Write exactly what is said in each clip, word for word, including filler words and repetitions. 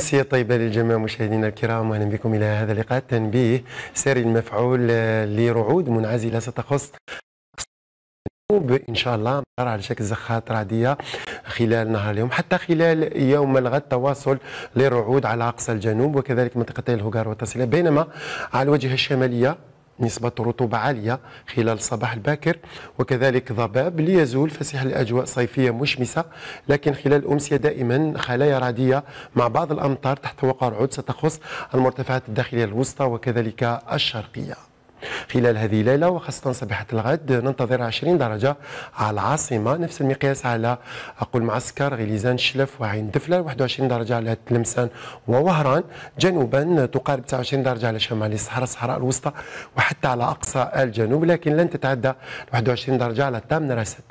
أمسية طيبة للجميع مشاهدينا الكرام، أهلا بكم إلى هذا اللقاء. التنبيه ساري المفعول لرعود منعزلة ستخص إن شاء الله على شكل زخات رعدية خلال نهار اليوم حتى خلال يوم الغد، تواصل للرعود على أقصى الجنوب وكذلك منطقتي الهجار والتصلية، بينما على الواجهة الشمالية نسبة رطوبة عالية خلال الصباح الباكر وكذلك ضباب ليزول فسيح الأجواء صيفية مشمسة، لكن خلال الأمسية دائما خلايا رعدية مع بعض الأمطار تحت وقع رعود ستخص المرتفعات الداخلية الوسطى وكذلك الشرقية. خلال هذه الليلة وخاصة صباحة الغد ننتظر عشرين درجة على العاصمة، نفس المقياس على أقول معسكر غليزان شلف وعين دفلة، واحد وعشرين درجة على تلمسان ووهران، جنوبا تقارب تسعة وعشرين درجة على شمال الصحراء الصحراء الوسطى وحتى على أقصى الجنوب، لكن لن تتعدى واحد وعشرين درجة على تامنراسيت.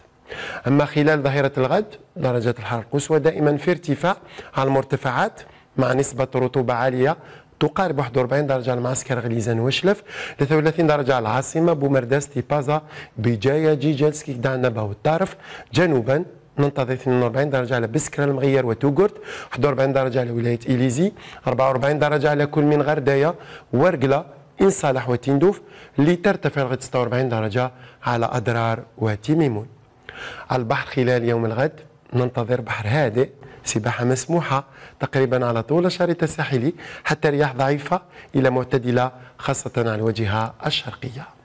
أما خلال ظهيرة الغد درجات الحرارة القصوى دائما في ارتفاع على المرتفعات مع نسبة رطوبة عالية تقارب واحد وأربعين درجة على معسكر غليزان وشلف، ثلاثة وثلاثين درجة على العاصمة بومرداس تيبازا بجايا جيجل سكيكدا نبا والتعرف، جنوبا ننتظر اثنين وأربعين درجة على بسكرا المغير وتوغورت، واحد وأربعين درجة على ولاية إليزي، أربعة وأربعين درجة على كل من غردايا وارقلا إن صالح وتندوف، اللي ترتفع لغاية ستة وأربعين درجة على أدرار وتيميمون. على البحر خلال يوم الغد ننتظر بحر هادئ، سباحة مسموحة تقريبا على طول الشريط الساحلي حتى رياح ضعيفة إلى معتدلة خاصة على الواجهة الشرقية.